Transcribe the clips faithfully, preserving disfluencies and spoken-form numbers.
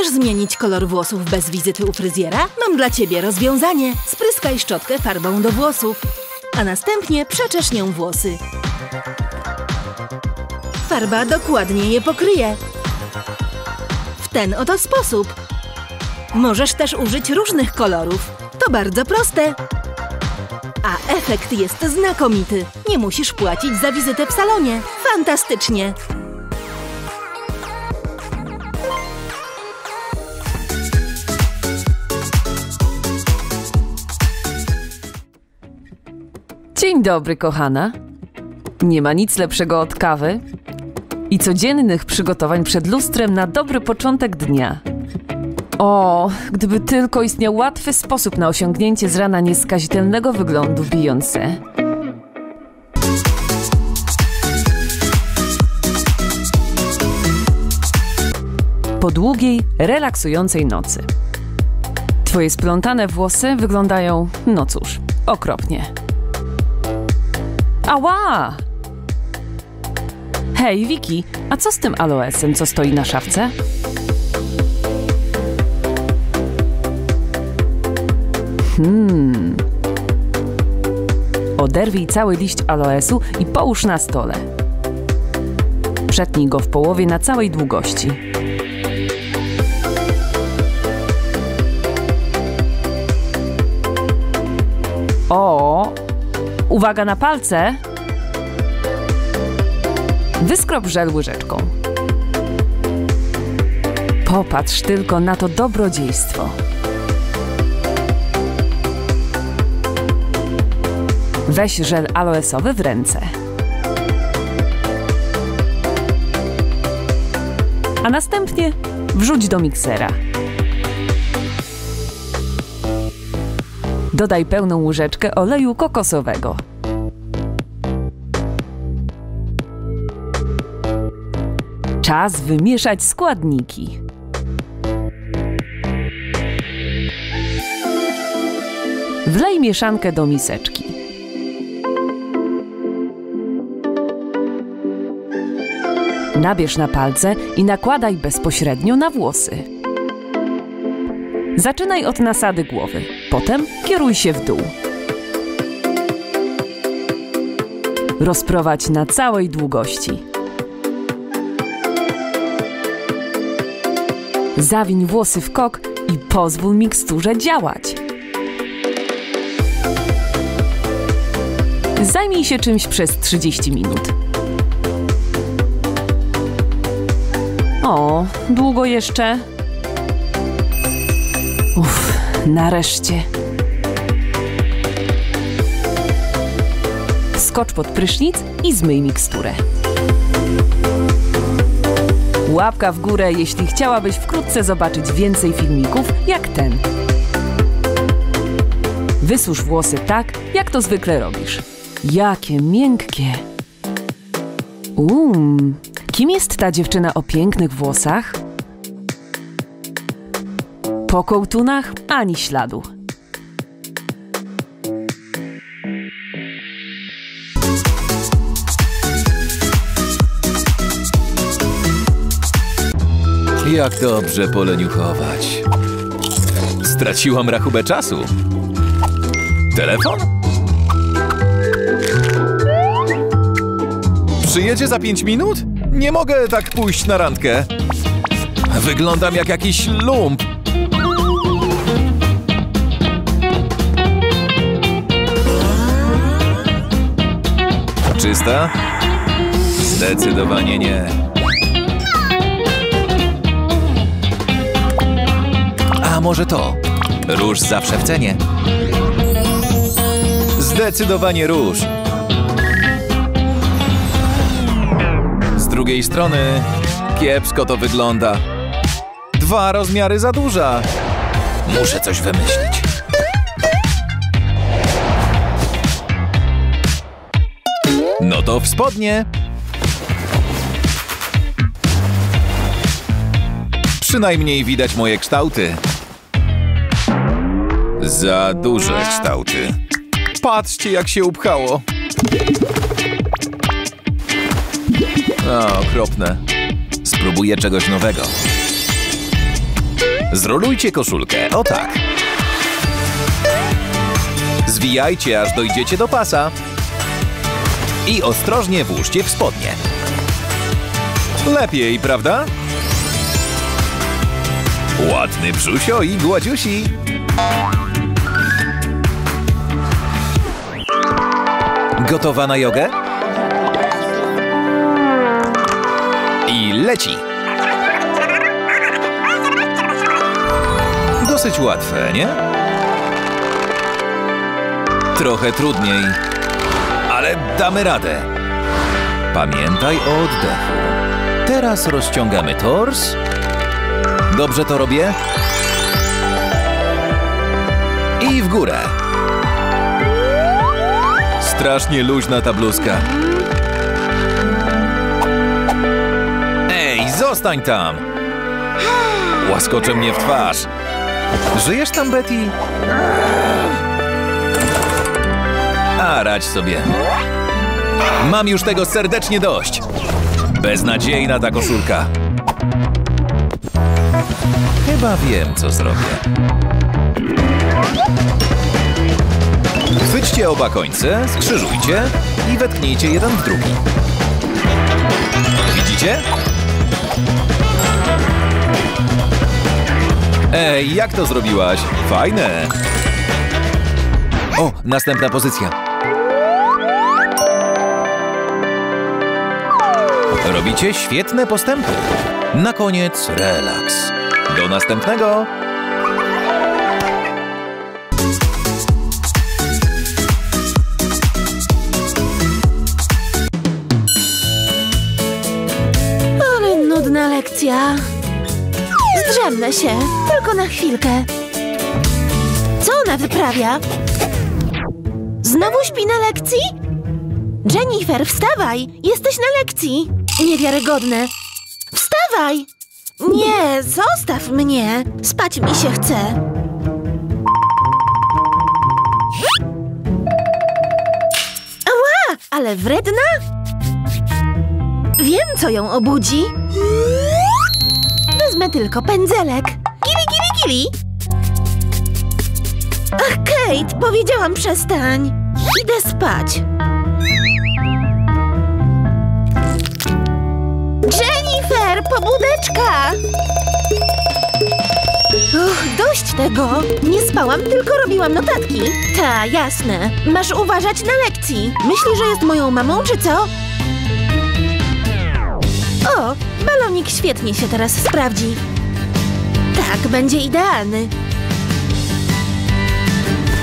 Chcesz zmienić kolor włosów bez wizyty u fryzjera? Mam dla ciebie rozwiązanie. Spryskaj szczotkę farbą do włosów, a następnie przeczesz nią włosy. Farba dokładnie je pokryje. W ten oto sposób. Możesz też użyć różnych kolorów. To bardzo proste. A efekt jest znakomity. Nie musisz płacić za wizytę w salonie. Fantastycznie! Dzień dobry, kochana. Nie ma nic lepszego od kawy i codziennych przygotowań przed lustrem na dobry początek dnia. O, gdyby tylko istniał łatwy sposób na osiągnięcie z rana nieskazitelnego wyglądu Beyoncé. Po długiej, relaksującej nocy. Twoje splątane włosy wyglądają, no cóż, okropnie. Ała! Hej, Vicky, a co z tym aloesem, co stoi na szafce? Hmm. Oderwij cały liść aloesu i połóż na stole. Przetnij go w połowie na całej długości. O! Uwaga na palce! Wyskrop żel łyżeczką. Popatrz tylko na to dobrodziejstwo. Weź żel aloesowy w ręce. A następnie wrzuć do miksera. Dodaj pełną łyżeczkę oleju kokosowego. Czas wymieszać składniki. Wlej mieszankę do miseczki. Nabierz na palce i nakładaj bezpośrednio na włosy. Zaczynaj od nasady głowy, potem kieruj się w dół. Rozprowadź na całej długości. Zawiń włosy w kok i pozwól miksturze działać. Zajmij się czymś przez trzydzieści minut. O, długo jeszcze? Uff, nareszcie. Skocz pod prysznic i zmyj miksturę. Łapka w górę, jeśli chciałabyś wkrótce zobaczyć więcej filmików jak ten. Wysusz włosy tak, jak to zwykle robisz. Jakie miękkie. Umm. Kim jest ta dziewczyna o pięknych włosach? Po kołtunach ani śladu. Jak dobrze poleniuchować. Straciłam rachubę czasu. Telefon? Przyjedzie za pięć minut? Nie mogę tak pójść na randkę. Wyglądam jak jakiś lump. Czysta? Zdecydowanie nie. A może to? Róż zawsze w cenie. Zdecydowanie róż. Z drugiej strony kiepsko to wygląda. Dwa rozmiary za duża. Muszę coś wymyślić. No to w spodnie. Przynajmniej widać moje kształty. Za duże kształty. Patrzcie, jak się upchało. O, okropne. Spróbuję czegoś nowego. Zrolujcie koszulkę, o tak. Zwijajcie, aż dojdziecie do pasa. I ostrożnie włóżcie w spodnie. Lepiej, prawda? Ładny brzusio i gładziusi. Gotowa na jogę? I leci. Dosyć łatwe, nie? Trochę trudniej, ale damy radę. Pamiętaj o oddechu. Teraz rozciągamy tors. Dobrze to robię? I w górę. Strasznie luźna ta bluzka. Ej, zostań tam! Łaskocze mnie w twarz. Żyjesz tam, Betty? A, radź sobie. Mam już tego serdecznie dość. Beznadziejna ta koszulka. Chyba wiem, co zrobię. Chwyćcie oba końce, skrzyżujcie i wetknijcie jeden w drugi. Widzicie? Ej, jak to zrobiłaś? Fajne! O, następna pozycja. Robicie świetne postępy. Na koniec relaks. Do następnego! Ale nudna lekcja. Zdrzemnę się, tylko na chwilkę. Co ona wyprawia? Znowu śpi na lekcji? Jennifer, wstawaj! Jesteś na lekcji! Niewiarygodne! Wstawaj! Nie, zostaw mnie! Spać mi się chce! Ała! Ale wredna? Wiem, co ją obudzi! Wezmę tylko pędzelek! Kili, kili, kili! Ach, Kate, powiedziałam przestań! Idę spać! Jennifer, pobudeczka! Och, dość tego! Nie spałam, tylko robiłam notatki. Ta, jasne. Masz uważać na lekcji. Myślisz, że jest moją mamą, czy co? O, balonik świetnie się teraz sprawdzi. Tak, będzie idealny.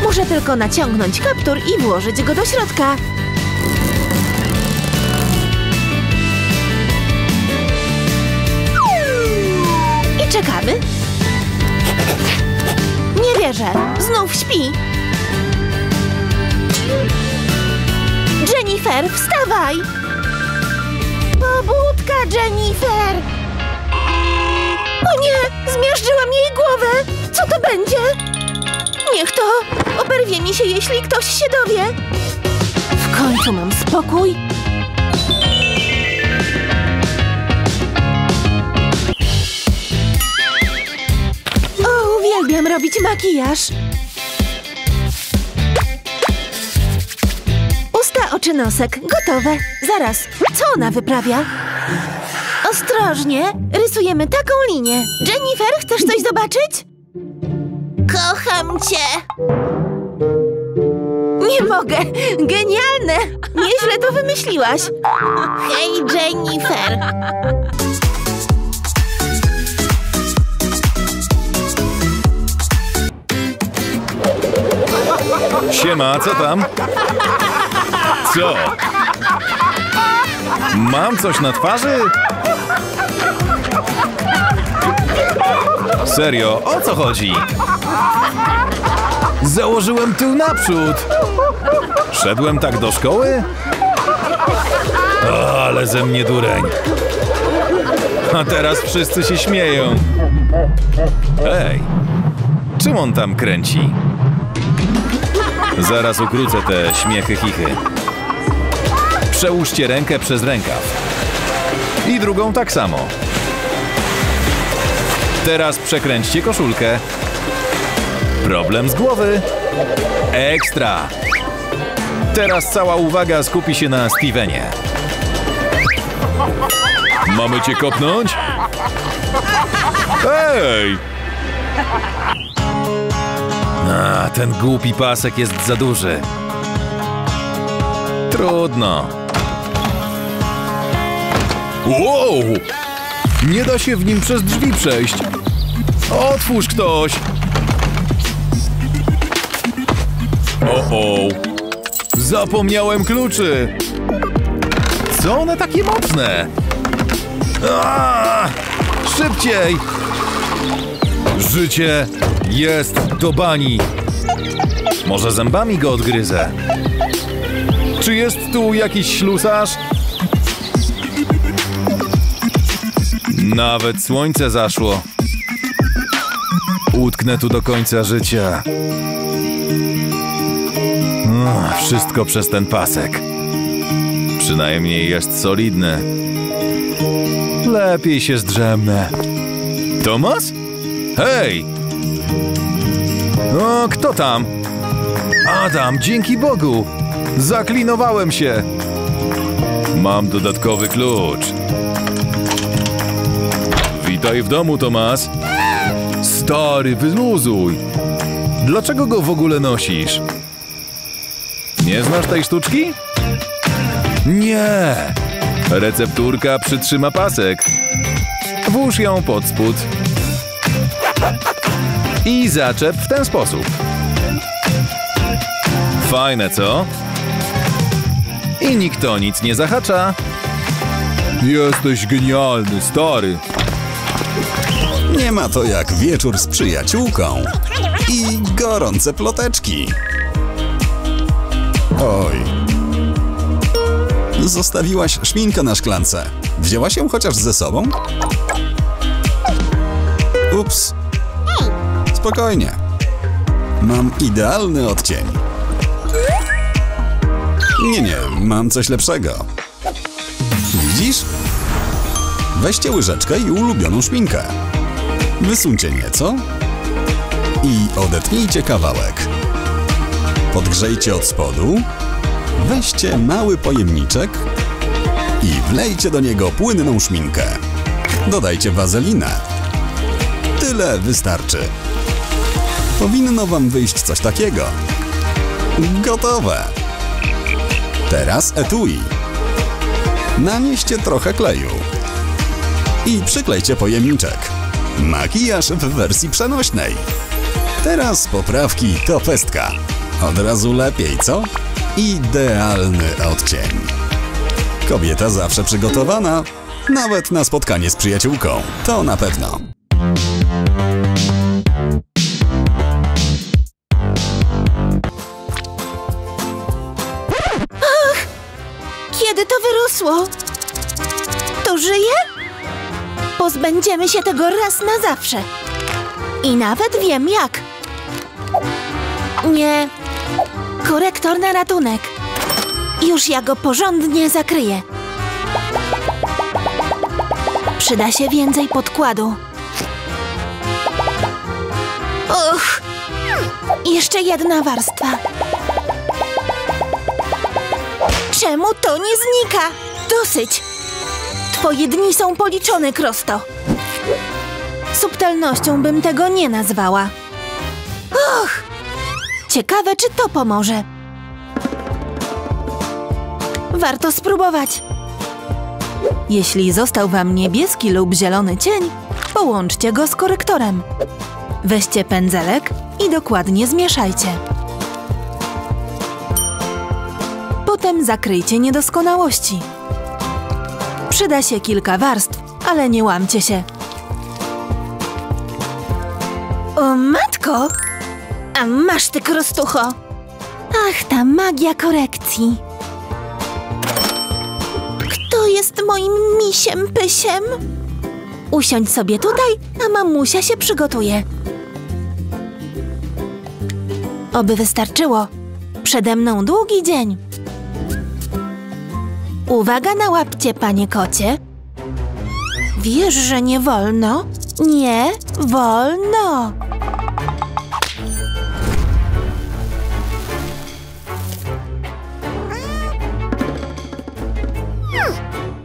Muszę tylko naciągnąć kaptur i włożyć go do środka. Czekamy? Nie wierzę. Znów śpi. Jennifer, wstawaj! Pobudka, Jennifer! O nie! Zmiażdżyłam jej głowę! Co to będzie? Niech to! Oberwie mi się, jeśli ktoś się dowie. W końcu mam spokój. Uwielbiam robić makijaż. Usta, oczy, nosek. Gotowe. Zaraz. Co ona wyprawia? Ostrożnie. Rysujemy taką linię. Jennifer, chcesz coś zobaczyć? Kocham cię. Nie mogę. Genialne. Nieźle to wymyśliłaś. Hej, Jennifer. Siema, co tam? Co? Mam coś na twarzy? Serio, o co chodzi? Założyłem tył naprzód. Szedłem tak do szkoły? O, ale ze mnie dureń. A teraz wszyscy się śmieją. Ej, czym on tam kręci? Zaraz ukrócę te śmiechy chichy. Przełóżcie rękę przez rękaw. I drugą tak samo. Teraz przekręćcie koszulkę. Problem z głowy. Ekstra. Teraz cała uwaga skupi się na Stevenie. Mamy cię kopnąć? Ej! A, ten głupi pasek jest za duży. Trudno. Wow! Nie da się w nim przez drzwi przejść. Otwórz ktoś! O-o! Zapomniałem kluczy! Co one takie mocne? Aaaa! Szybciej! Życie jest do bani. Może zębami go odgryzę? Czy jest tu jakiś ślusarz? Nawet słońce zaszło. Utknę tu do końca życia. Uch, wszystko przez ten pasek. Przynajmniej jest solidny. Lepiej się zdrzemnę. Tomas? Hej! O, kto tam? Adam, dzięki Bogu! Zaklinowałem się! Mam dodatkowy klucz. Witaj w domu, Tomas. Stary, wyluzuj! Dlaczego go w ogóle nosisz? Nie znasz tej sztuczki? Nie! Recepturka przytrzyma pasek. Włóż ją pod spód. I zaczep w ten sposób. Fajne, co? I nikt o nic nie zahacza. Jesteś genialny, stary. Nie ma to jak wieczór z przyjaciółką i gorące ploteczki. Oj. Zostawiłaś szminkę na szklance. Wzięłaś ją chociaż ze sobą? Ups. Spokojnie. Mam idealny odcień. Nie, nie, mam coś lepszego. Widzisz? Weźcie łyżeczkę i ulubioną szminkę. Wysuńcie nieco i odetnijcie kawałek. Podgrzejcie od spodu. Weźcie mały pojemniczek i wlejcie do niego płynną szminkę. Dodajcie wazelinę. Tyle wystarczy. Powinno wam wyjść coś takiego. Gotowe! Teraz etui. Nanieście trochę kleju i przyklejcie pojemniczek. Makijaż w wersji przenośnej. Teraz poprawki to pestka. Od razu lepiej, co? Idealny odcień. Kobieta zawsze przygotowana, nawet na spotkanie z przyjaciółką. To na pewno. Ach! Kiedy to wyrosło? To żyje? Pozbędziemy się tego raz na zawsze. I nawet wiem jak. Nie... Korektor na ratunek. Już ja go porządnie zakryję. Przyda się więcej podkładu. Och! Jeszcze jedna warstwa. Czemu to nie znika? Dosyć! Twoje dni są policzone, Krosto. Subtelnością bym tego nie nazwała. Och! Ciekawe, czy to pomoże. Warto spróbować. Jeśli został wam niebieski lub zielony cień, połączcie go z korektorem. Weźcie pędzelek i dokładnie zmieszajcie. Potem zakryjcie niedoskonałości. Przyda się kilka warstw, ale nie łamcie się. O matko! A masz ty, Krostucho! Ach, ta magia korekcji! Kto jest moim misiem pysiem? Usiądź sobie tutaj, a mamusia się przygotuje. Oby wystarczyło. Przede mną długi dzień. Uwaga na łapcie, panie kocie. Wiesz, że nie wolno? Nie wolno.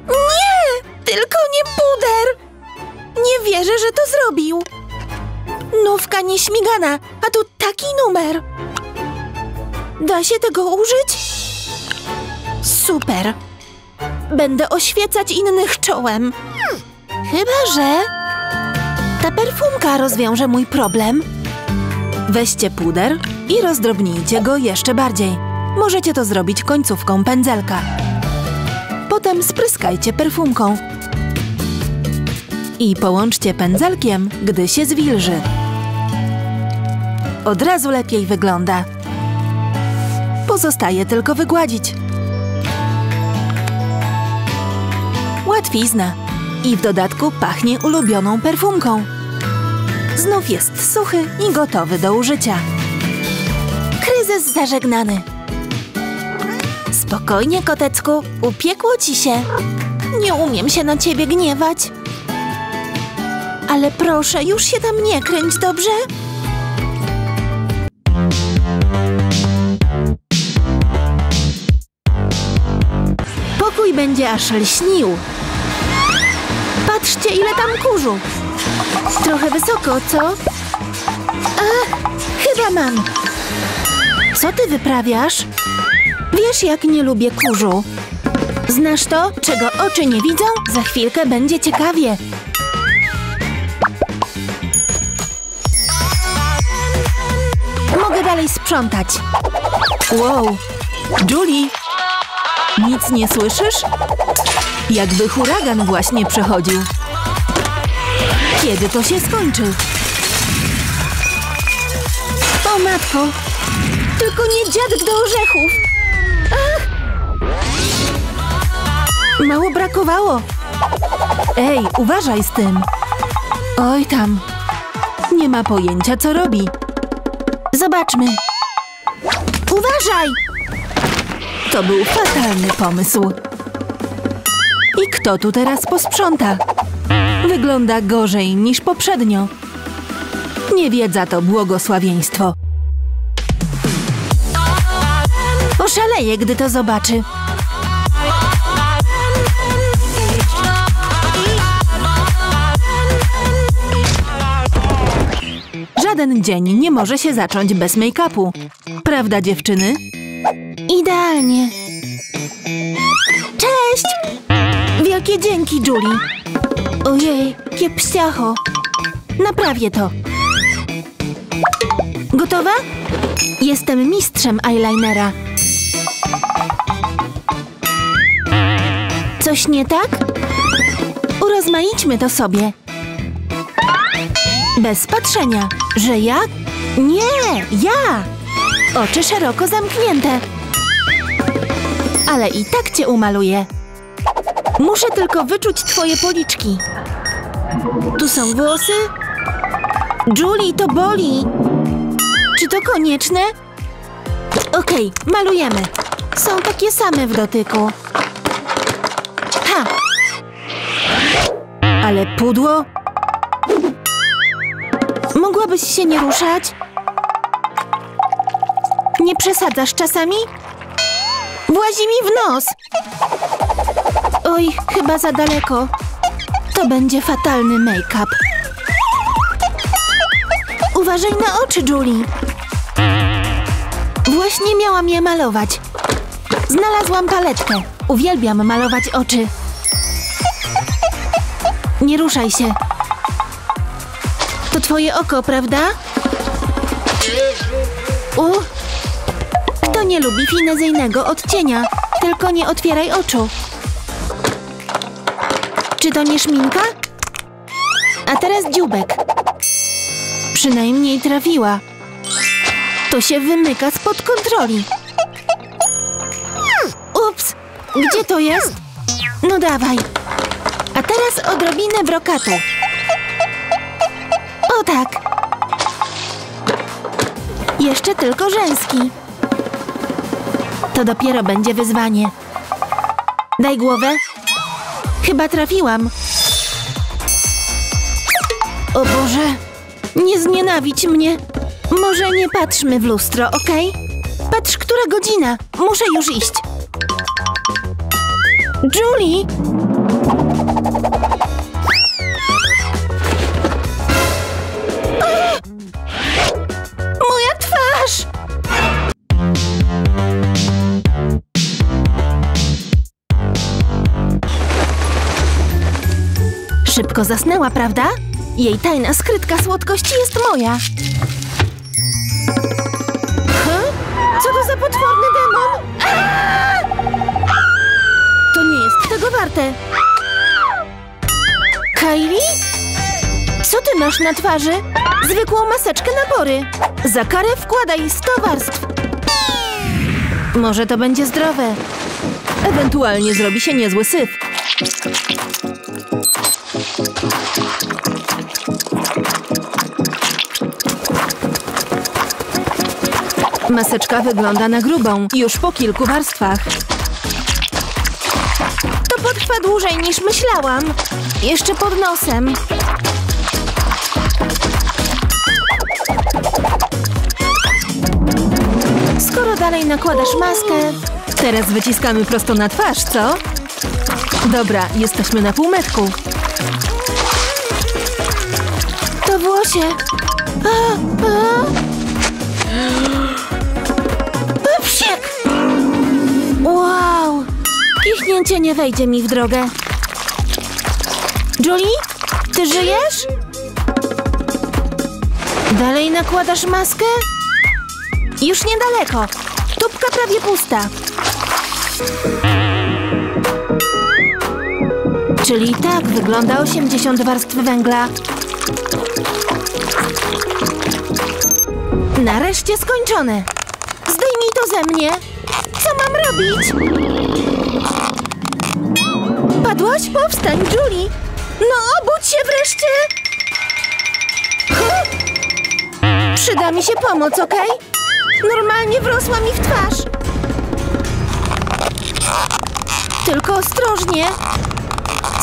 Nie! Tylko nie puder! Nie wierzę, że to zrobił. Nówka nieśmigana, a tu taki numer. Da się tego użyć? Super. Będę oświecać innych czołem. Chyba że ta perfumka rozwiąże mój problem. Weźcie puder i rozdrobnijcie go jeszcze bardziej. Możecie to zrobić końcówką pędzelka. Potem spryskajcie perfumką. I połączcie pędzelkiem, gdy się zwilży. Od razu lepiej wygląda. Pozostaje tylko wygładzić. Łatwizna. I w dodatku pachnie ulubioną perfumką. Znów jest suchy i gotowy do użycia. Kryzys zażegnany. Spokojnie, kotecku. Upiekło ci się. Nie umiem się na ciebie gniewać. Ale proszę, już się tam nie kręć, dobrze? Pokój będzie aż lśnił. Patrzcie, ile tam kurzu. Trochę wysoko, co? A, chyba mam. Co ty wyprawiasz? Wiesz, jak nie lubię kurzu. Znasz to, czego oczy nie widzą? Za chwilkę będzie ciekawie. Mogę dalej sprzątać. Wow. Julie, nic nie słyszysz? Jakby huragan właśnie przechodził. Kiedy to się skończy? O matko! Tylko nie dziadek do orzechów! Ach! Mało brakowało! Ej, uważaj z tym! Oj tam! Nie ma pojęcia, co robi. Zobaczmy. Uważaj! To był fatalny pomysł. I kto tu teraz posprząta? Wygląda gorzej niż poprzednio. Niewiedza to błogosławieństwo. Oszaleje, gdy to zobaczy. Żaden dzień nie może się zacząć bez make-upu. Prawda, dziewczyny? Idealnie. Cześć! Wielkie dzięki, Julie. Ojej, kiepsiacho. Naprawię to. Gotowa? Jestem mistrzem eyelinera. Coś nie tak? Urozmaićmy to sobie. Bez patrzenia. Że ja? Nie, ja! Oczy szeroko zamknięte. Ale i tak cię umaluję. Muszę tylko wyczuć twoje policzki. Tu są włosy. Julie, to boli. Czy to konieczne? Okej, malujemy. Są takie same w dotyku. Ha! Ale pudło? Mogłabyś się nie ruszać? Nie przesadzasz czasami? Włazi mi w nos! Oj, chyba za daleko. To będzie fatalny make-up. Uważaj na oczy, Julie. Właśnie miałam je malować. Znalazłam paletkę. Uwielbiam malować oczy. Nie ruszaj się. To twoje oko, prawda? U. Kto nie lubi finezyjnego odcienia? Tylko nie otwieraj oczu. Czy to nie szminka? A teraz dzióbek. Przynajmniej trafiła. To się wymyka spod kontroli. Ups, gdzie to jest? No dawaj. A teraz odrobinę brokatu. O tak. Jeszcze tylko rzęski. To dopiero będzie wyzwanie. Daj głowę. Chyba trafiłam. O Boże, nie znienawidź mnie. Może nie patrzmy w lustro, okej? Okay? Patrz, która godzina. Muszę już iść. Julie! A! Moja twarz! Szybko zasnęła, prawda? Jej tajna skrytka słodkości jest moja. Huh? Co to za potworny demon? Aaaa! To nie jest tego warte. Kylie? Co ty masz na twarzy? Zwykłą maseczkę na pory. Za karę wkładaj sto warstw. Może to będzie zdrowe. Ewentualnie zrobi się niezły syf. Maseczka wygląda na grubą, już po kilku warstwach. To potrwa dłużej niż myślałam. Jeszcze pod nosem. Skoro dalej nakładasz maskę, teraz wyciskamy prosto na twarz, co? Dobra, jesteśmy na półmetku. To włosie. A, a. Wow! Kichnięcie nie wejdzie mi w drogę. Julie? Ty żyjesz? Dalej nakładasz maskę? Już niedaleko. Tubka prawie pusta. Czyli tak wygląda osiemdziesiąt warstw węgla. Nareszcie skończone. Zdejmij to ze mnie. Co mam robić? Padłaś? Powstań, Julie! No, obudź się wreszcie! Huh? Przyda mi się pomoc, okej? Okay? Normalnie wrosła mi w twarz. Tylko ostrożnie.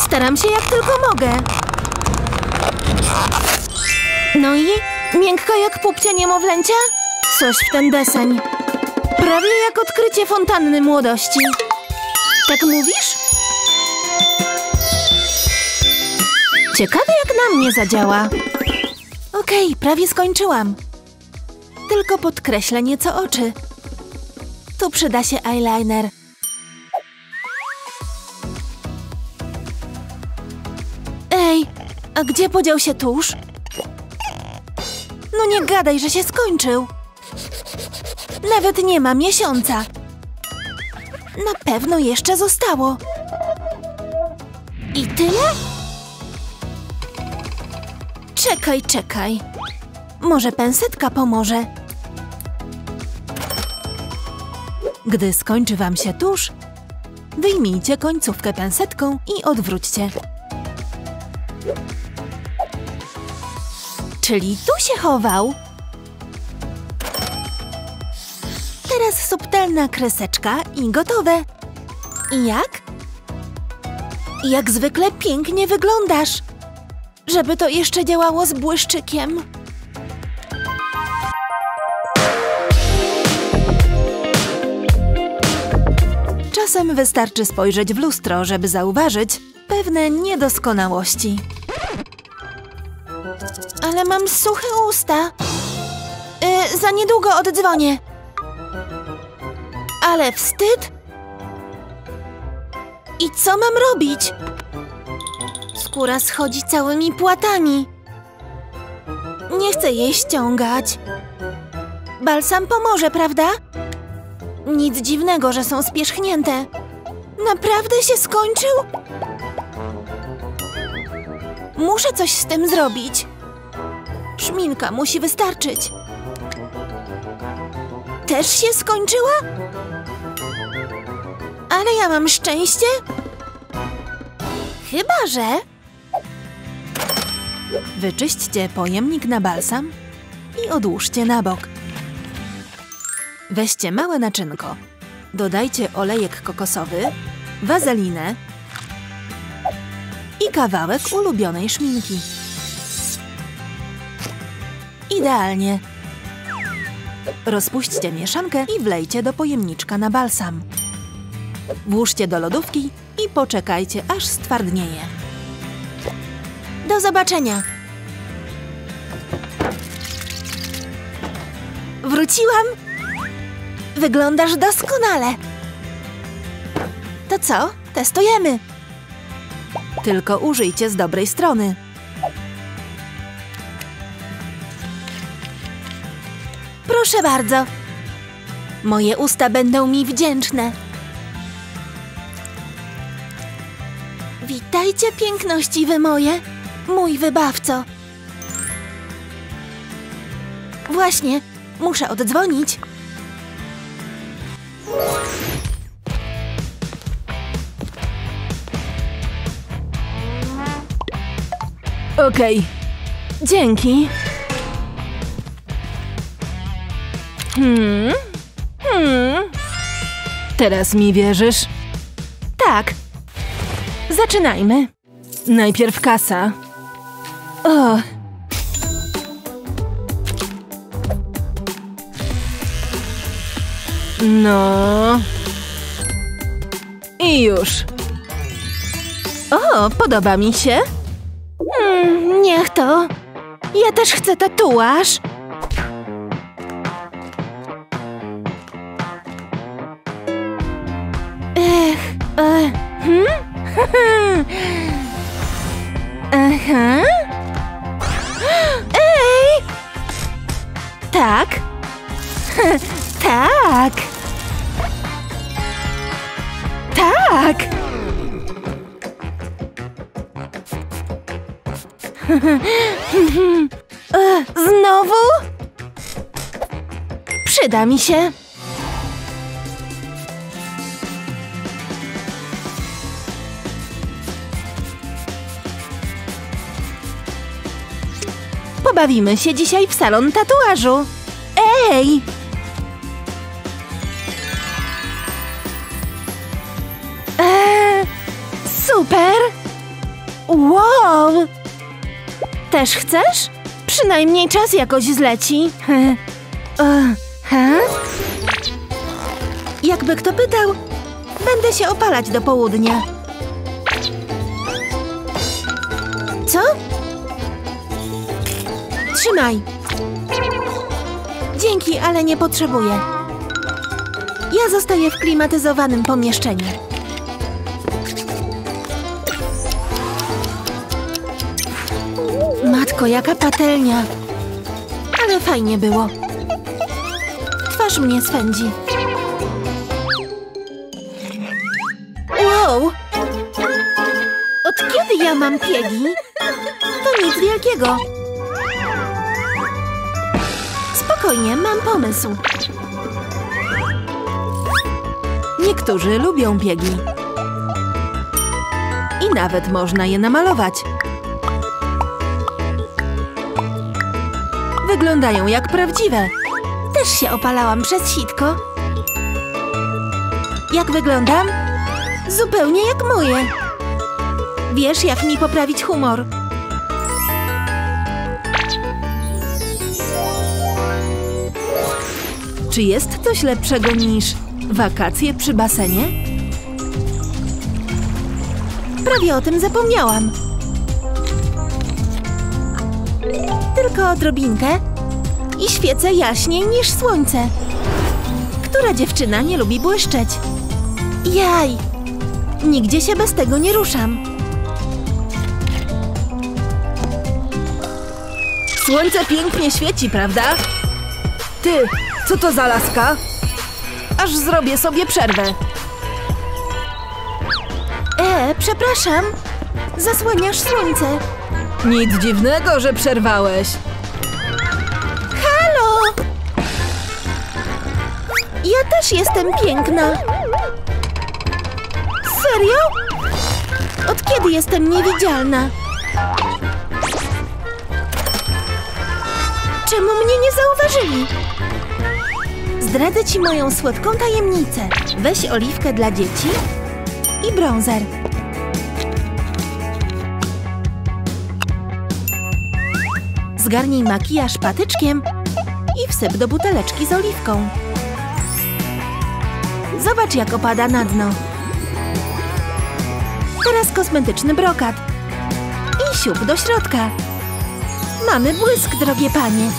Staram się jak tylko mogę. No i? Miękka jak pupcia niemowlęcia? Coś w ten deseń. Prawie jak odkrycie fontanny młodości. Tak mówisz? Ciekawe jak na mnie zadziała. Okej, okay, prawie skończyłam. Tylko podkreślę nieco oczy. Tu przyda się eyeliner. Ej, a gdzie podział się tusz? No nie gadaj, że się skończył. Nawet nie ma miesiąca. Na pewno jeszcze zostało. I tyle? Czekaj, czekaj. Może pęsetka pomoże. Gdy skończy wam się tusz, wyjmijcie końcówkę pęsetką i odwróćcie. Czyli tu się chował. Teraz subtelna kreseczka i gotowe. I jak? Jak zwykle pięknie wyglądasz. Żeby to jeszcze działało z błyszczykiem. Czasem wystarczy spojrzeć w lustro, żeby zauważyć pewne niedoskonałości. Ale mam suche usta. Yy, za niedługo oddzwonię. Ale wstyd? I co mam robić? Skóra schodzi całymi płatami. Nie chcę jej ściągać. Balsam pomoże, prawda? Nic dziwnego, że są spierzchnięte. Naprawdę się skończył? Muszę coś z tym zrobić. Szminka musi wystarczyć. Też się skończyła? Ale ja mam szczęście? Chyba, że... Wyczyśćcie pojemnik na balsam i odłóżcie na bok. Weźcie małe naczynko. Dodajcie olejek kokosowy, wazelinę i kawałek ulubionej szminki. Idealnie. Rozpuśćcie mieszankę i wlejcie do pojemniczka na balsam. Włóżcie do lodówki i poczekajcie, aż stwardnieje. Do zobaczenia! Wróciłam! Wyglądasz doskonale! To co? Testujemy! Tylko użyjcie z dobrej strony. Proszę bardzo! Moje usta będą mi wdzięczne. Witajcie, piękności wy moje, mój wybawco. Właśnie, muszę oddzwonić. Okej, dzięki. Hmm, hmm. Teraz mi wierzysz? Tak. Zaczynajmy. Najpierw kasa. O. No. I już. O, podoba mi się. Mm, niech to. Ja też chcę tatuaż. Ech, e, hmm? Aha. Ej! Tak. Tak. Tak. Znowu? Przyda mi się. Bawimy się dzisiaj w salon tatuażu. Ej! Eee, super! Wow! Też chcesz? Przynajmniej czas jakoś zleci. Eee, eee. Jakby kto pytał, będę się opalać do południa. Co? Trzymaj! Dzięki, ale nie potrzebuję. Ja zostaję w klimatyzowanym pomieszczeniu. Matko, jaka patelnia! Ale fajnie było. Twarz mnie swędzi. Wow! Od kiedy ja mam piegi? To nic wielkiego. Spokojnie, mam pomysł. Niektórzy lubią piegi. I nawet można je namalować. Wyglądają jak prawdziwe. Też się opalałam przez sitko. Jak wyglądam? Zupełnie jak moje. Wiesz, jak mi poprawić humor. Czy jest coś lepszego niż wakacje przy basenie? Prawie o tym zapomniałam. Tylko odrobinkę i świecę jaśniej niż słońce. Która dziewczyna nie lubi błyszczeć? Jaj! Nigdzie się bez tego nie ruszam. Słońce pięknie świeci, prawda? Ty! Co to za laska? Aż zrobię sobie przerwę. E, przepraszam. Zasłaniasz słońce. Nic dziwnego, że przerwałeś. Halo! Ja też jestem piękna. Serio? Od kiedy jestem niewidzialna? Czemu mnie nie zauważyli? Zdradzę ci moją słodką tajemnicę. Weź oliwkę dla dzieci i bronzer. Zgarnij makijaż patyczkiem i wsyp do buteleczki z oliwką. Zobacz, jak opada na dno. Teraz kosmetyczny brokat. I siup do środka. Mamy błysk, drogie panie.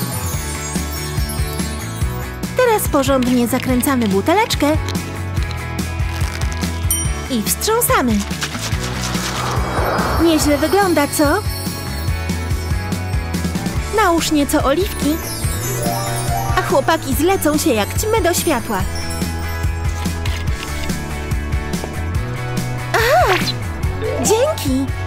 Teraz porządnie zakręcamy buteleczkę i wstrząsamy. Nieźle wygląda, co? Nałóż nieco oliwki, a chłopaki zlecą się jak ćmy do światła. Dzięki!